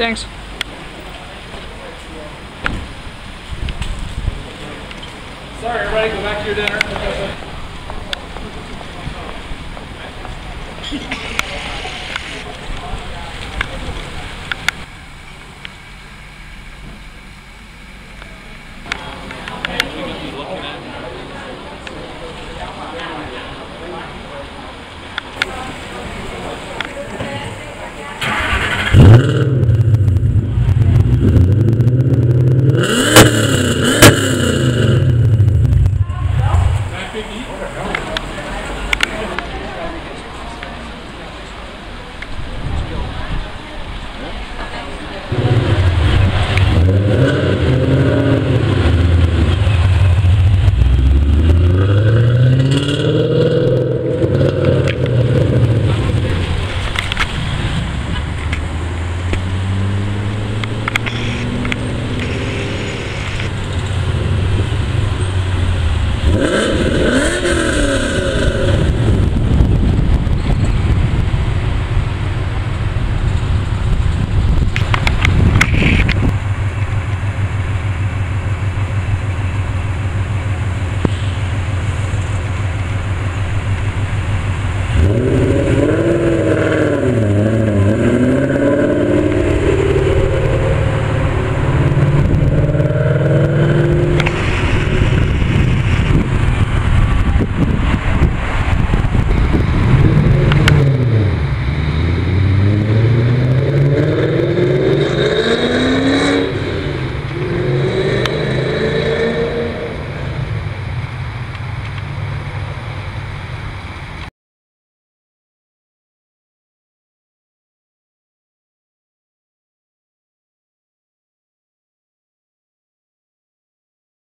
Thanks. Sorry, everybody, go back to your dinner.